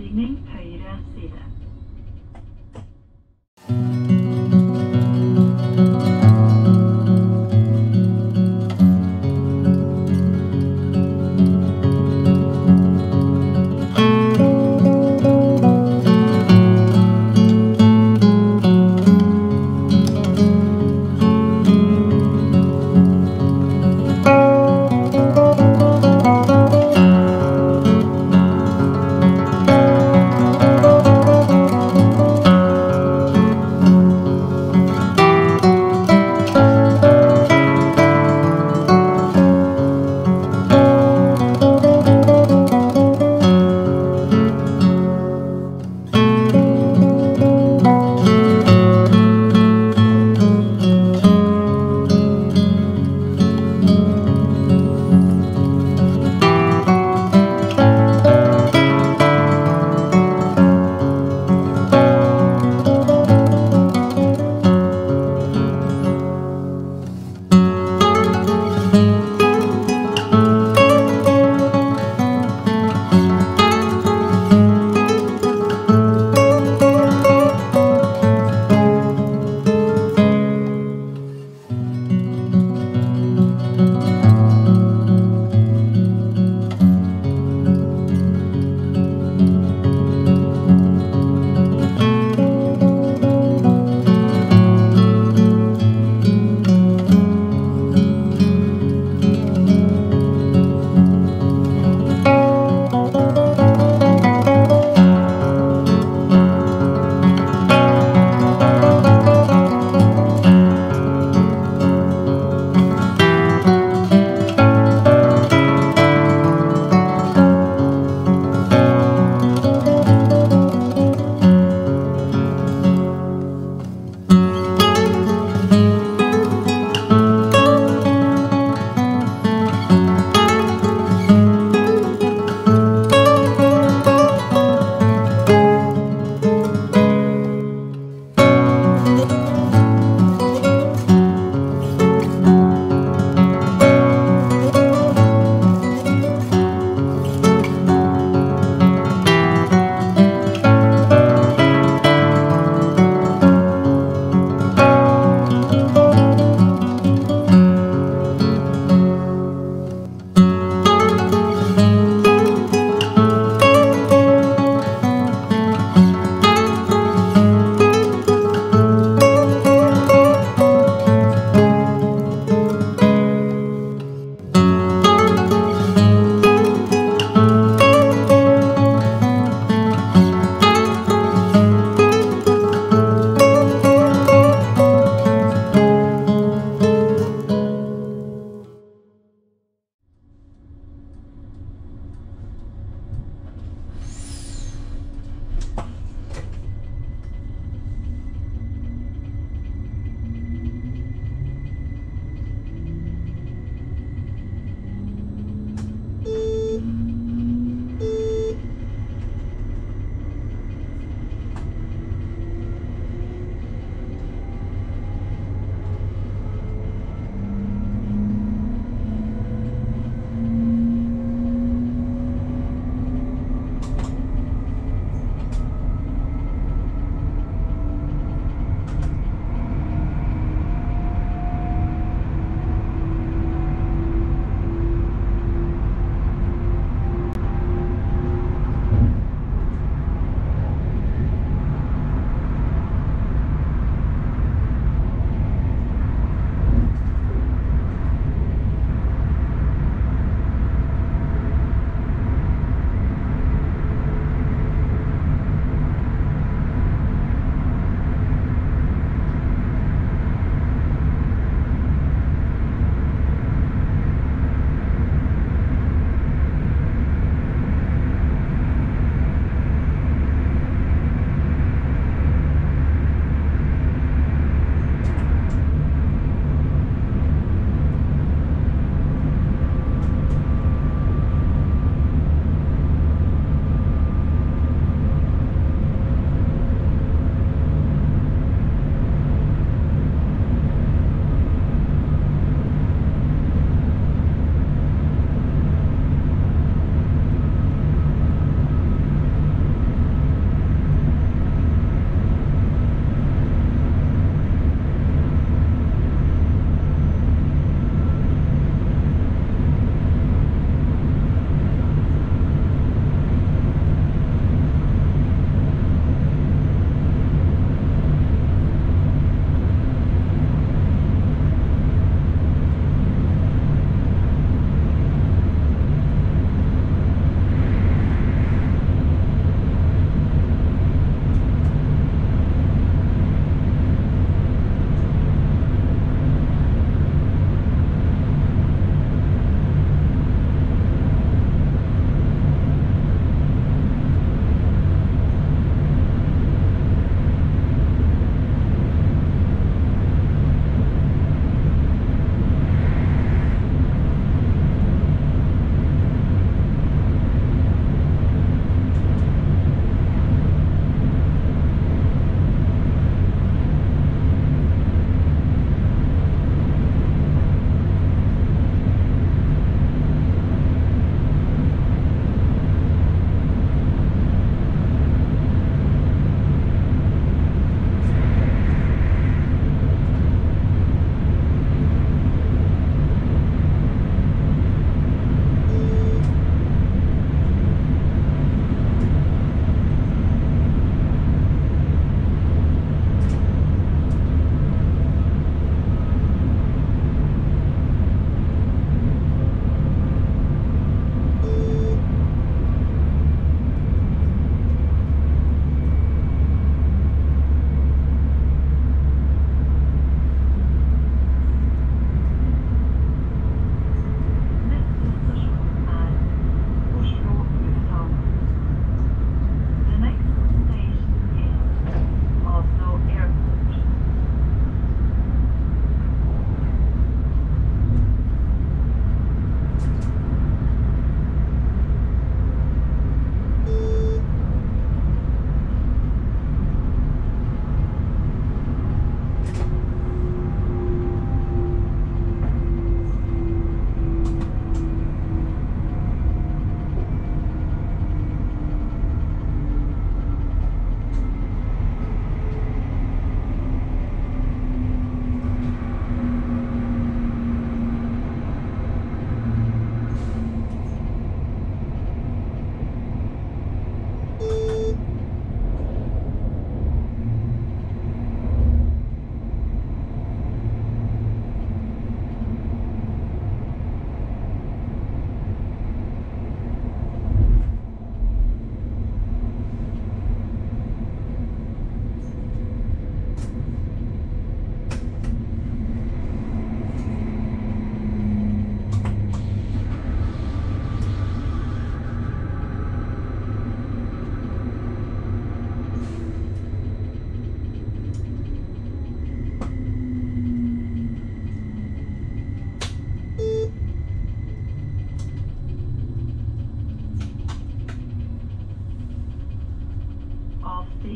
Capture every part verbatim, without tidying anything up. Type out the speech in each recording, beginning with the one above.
stigning høyre side.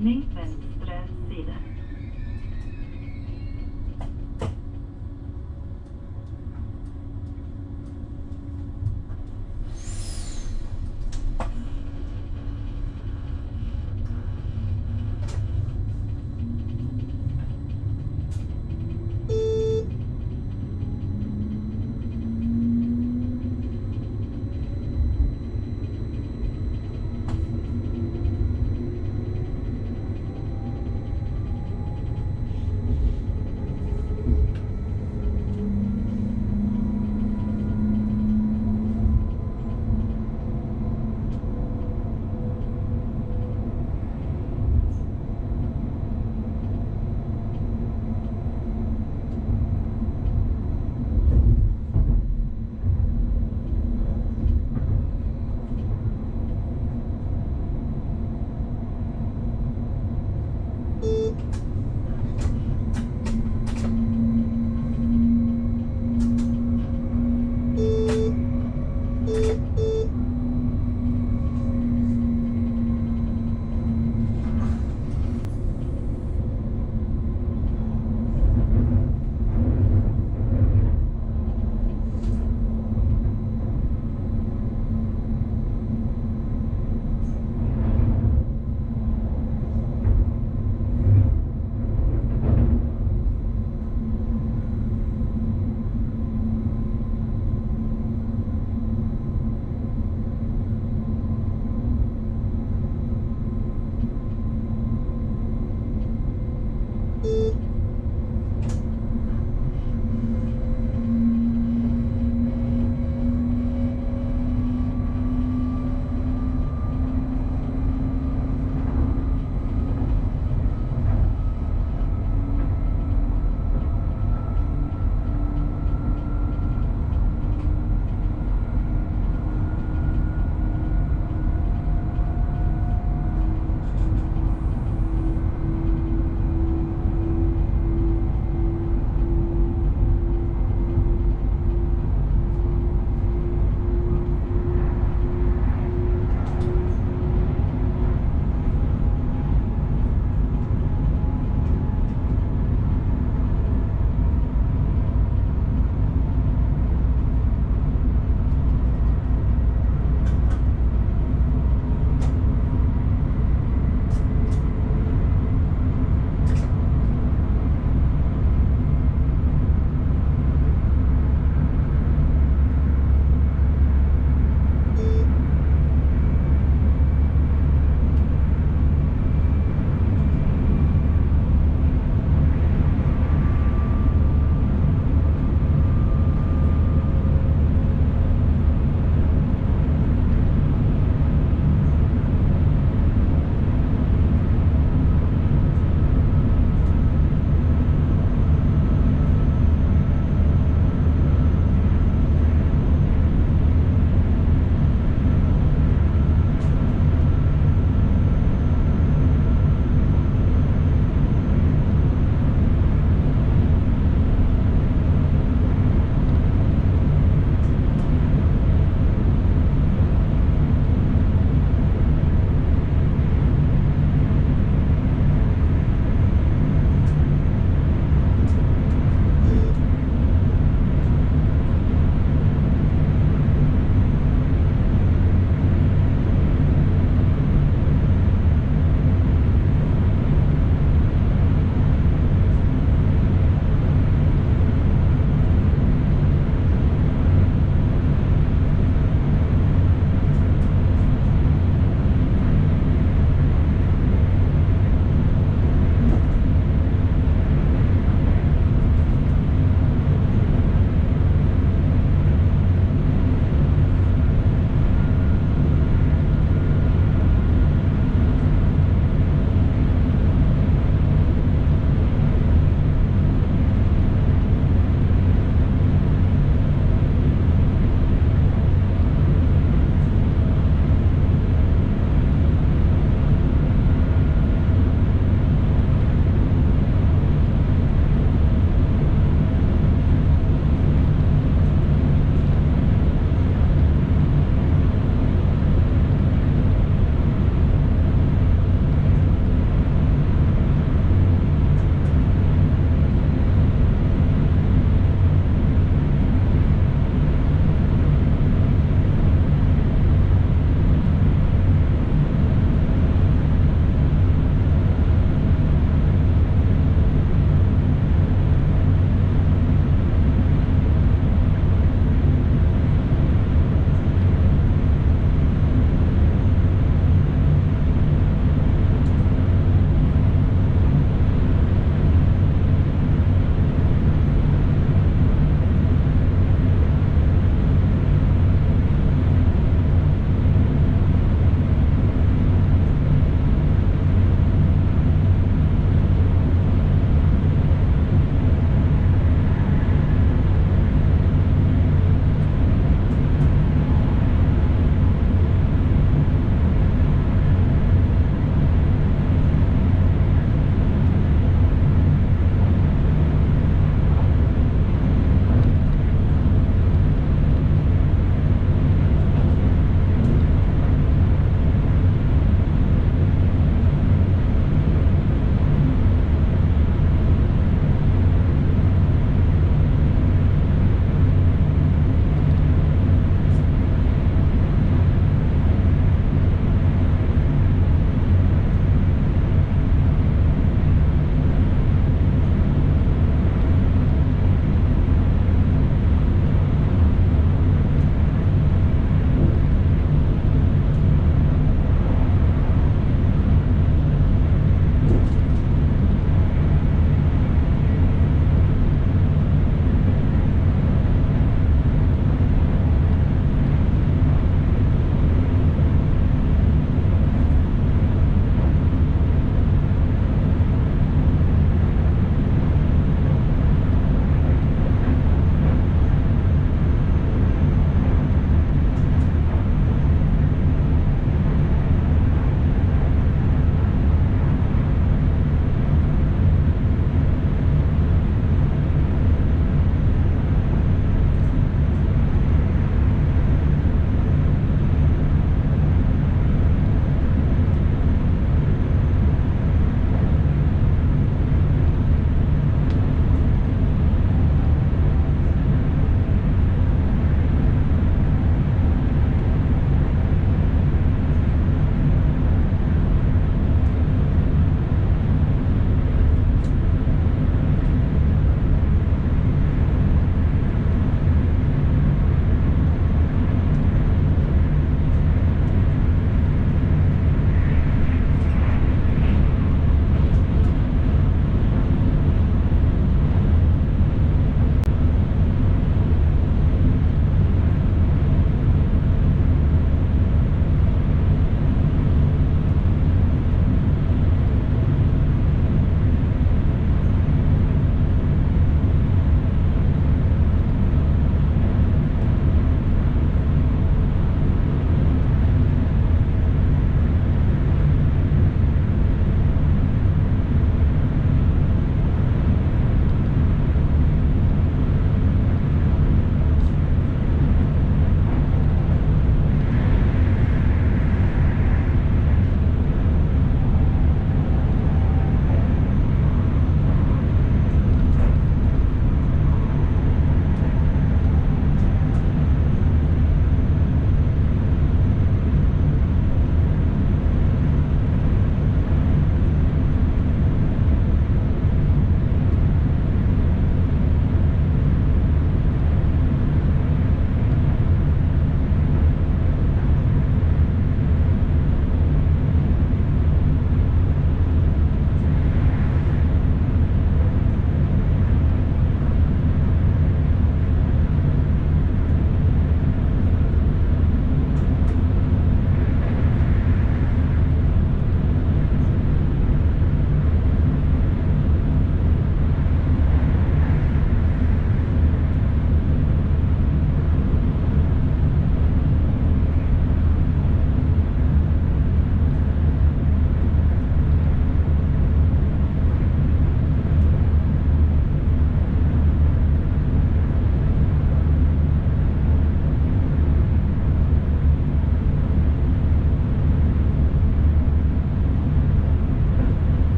stigning vänstra sida.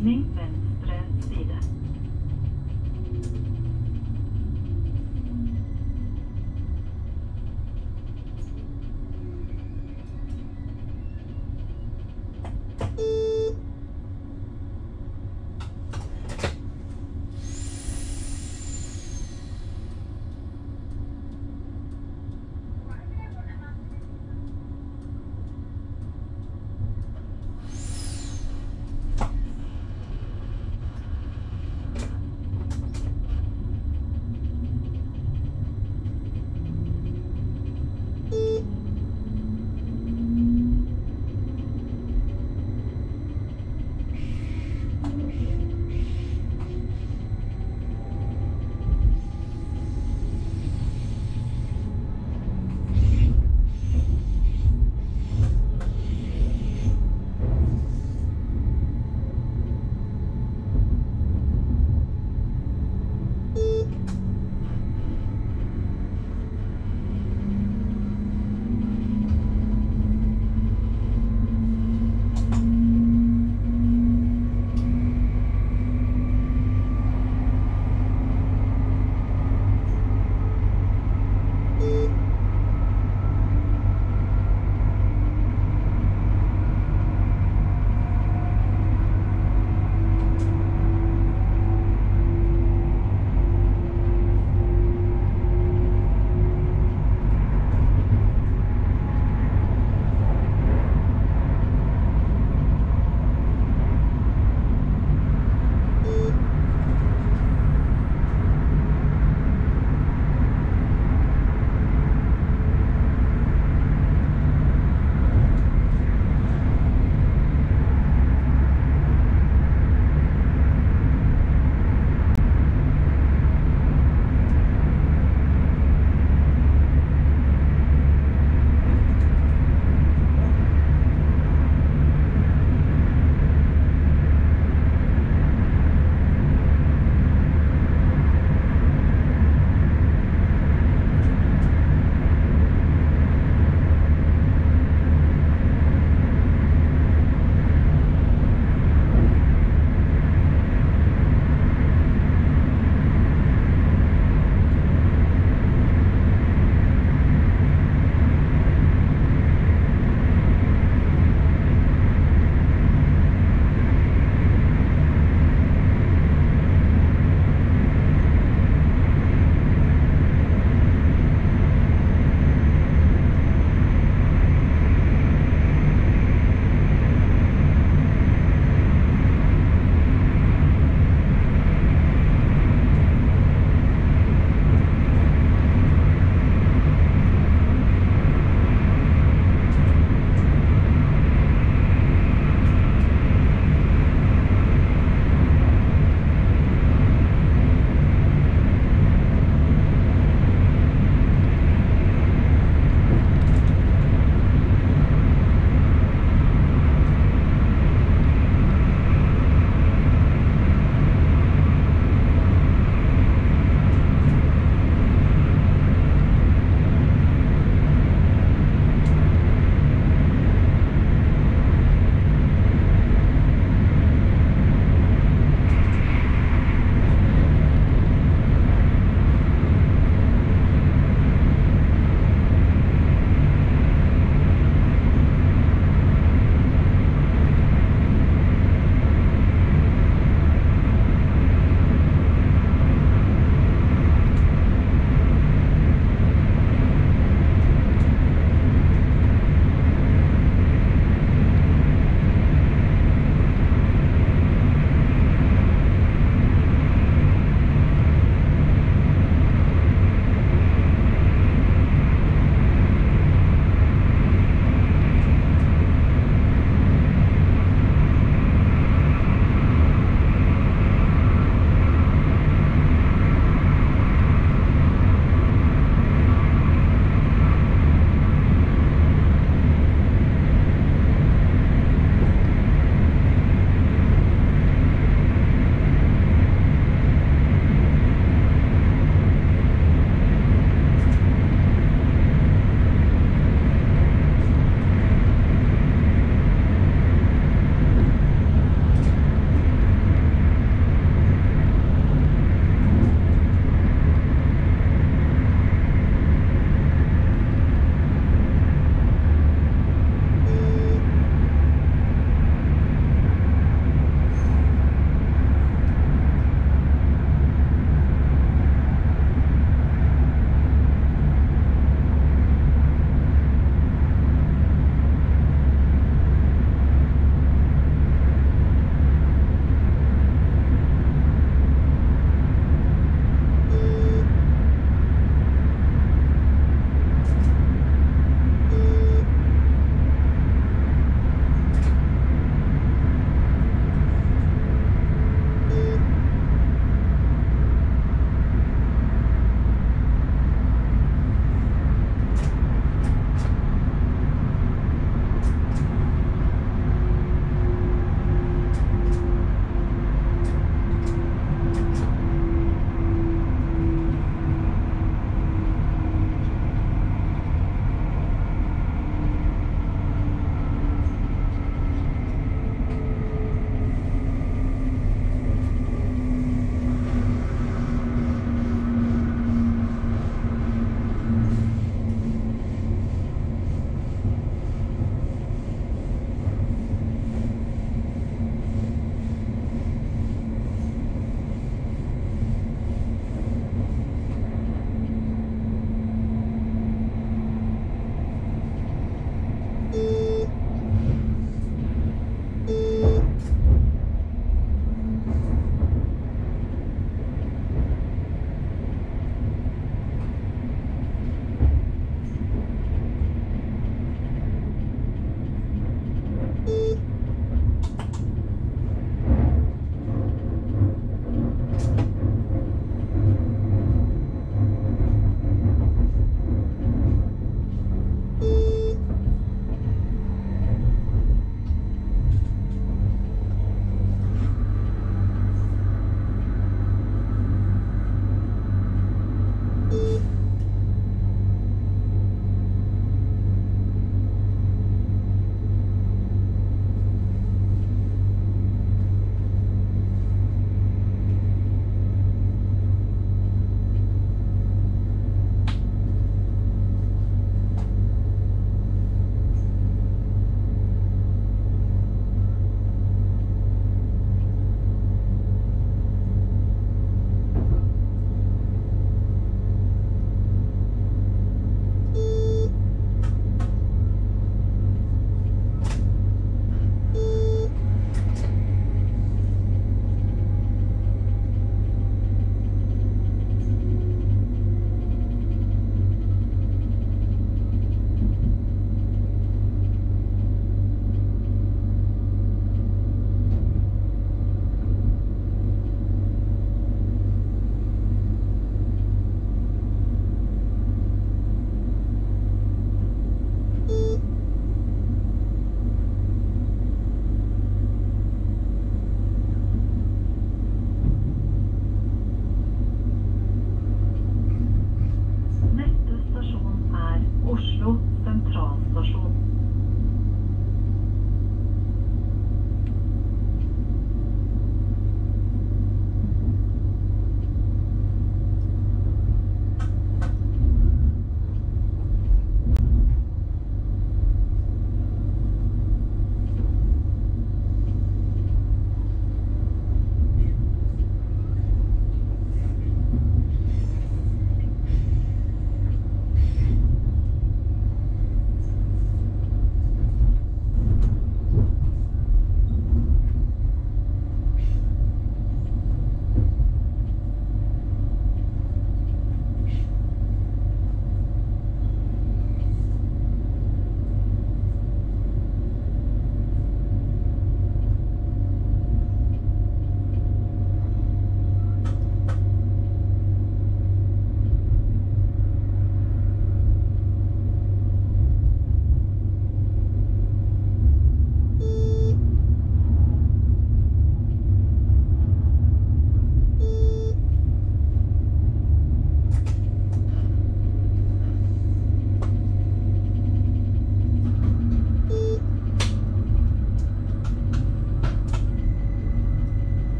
Stigning vänstra sida.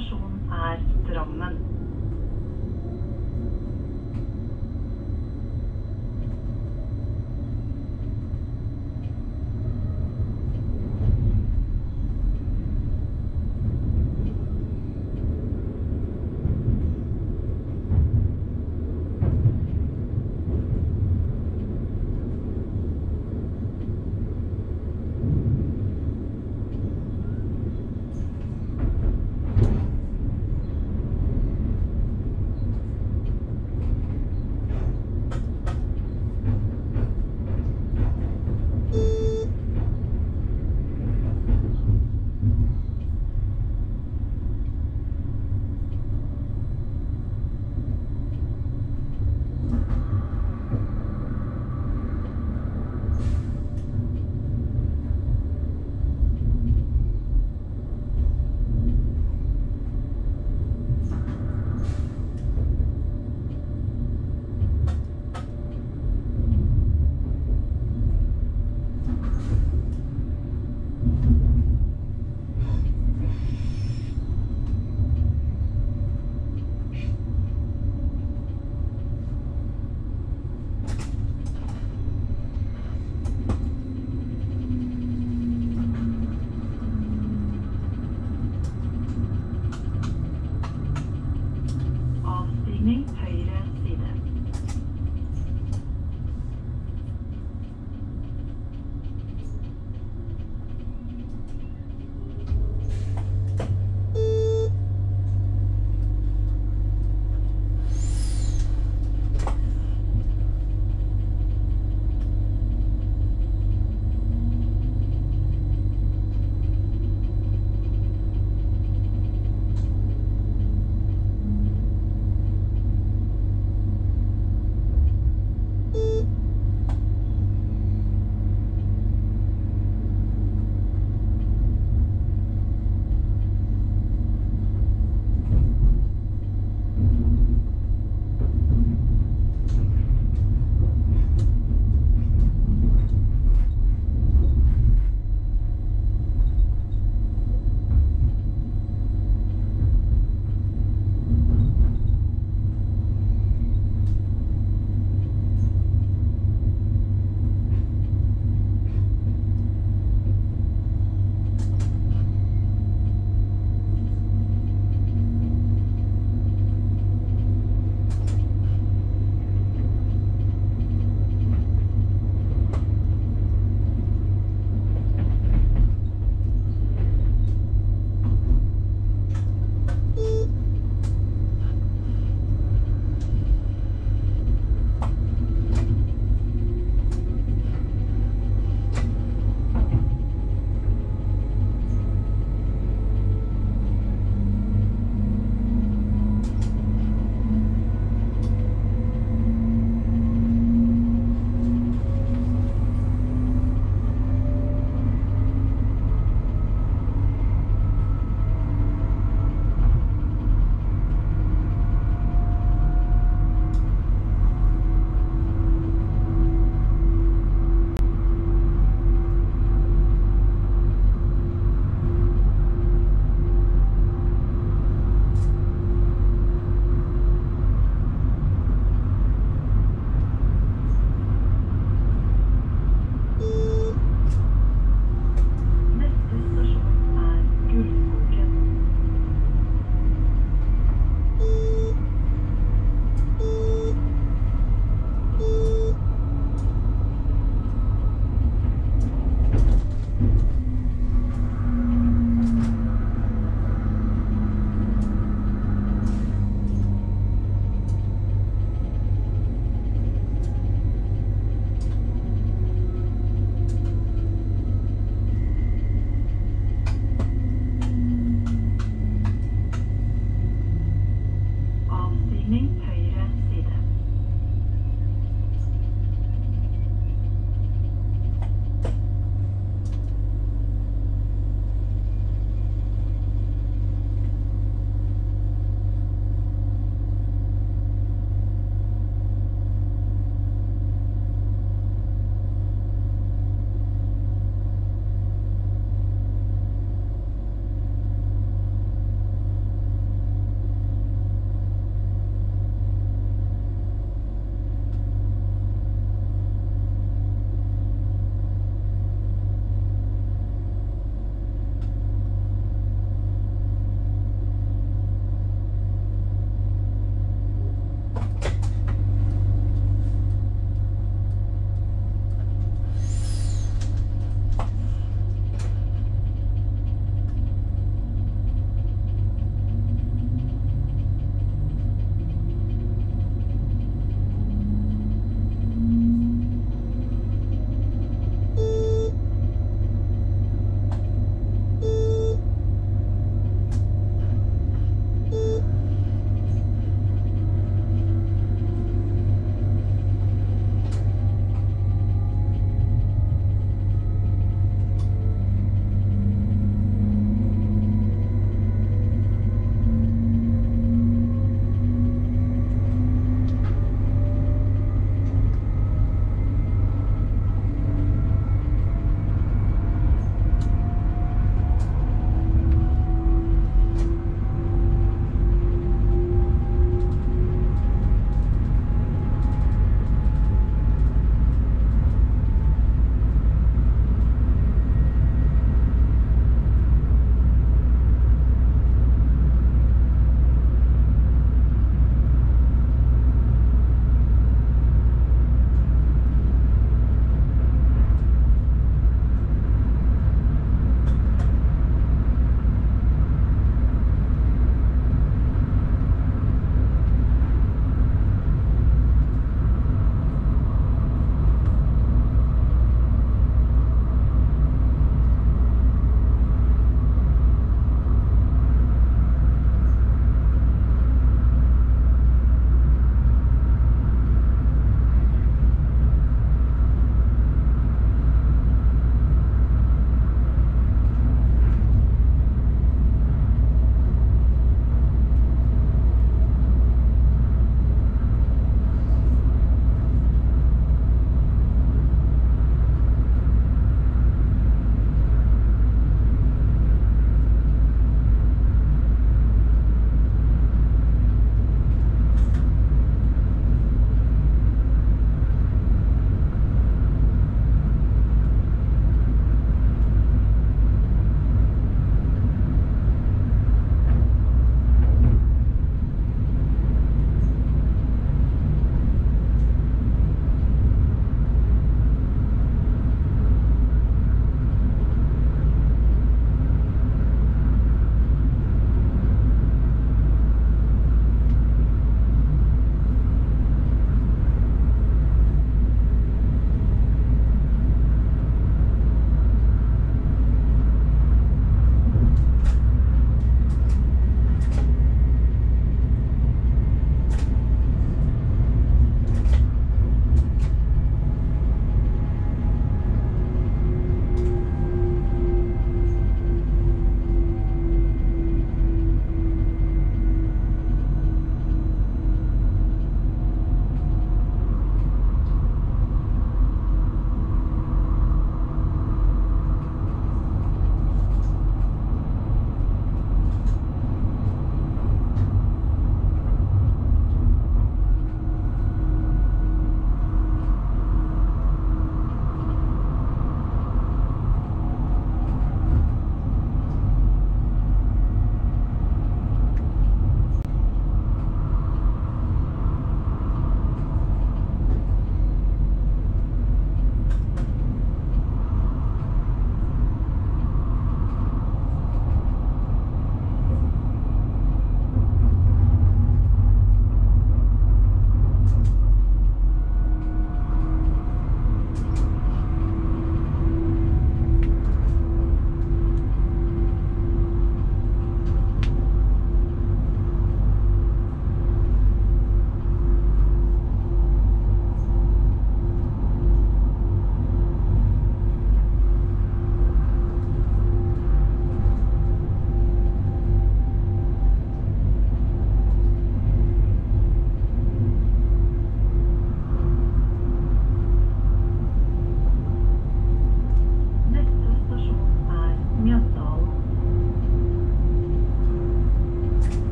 station är Drammen.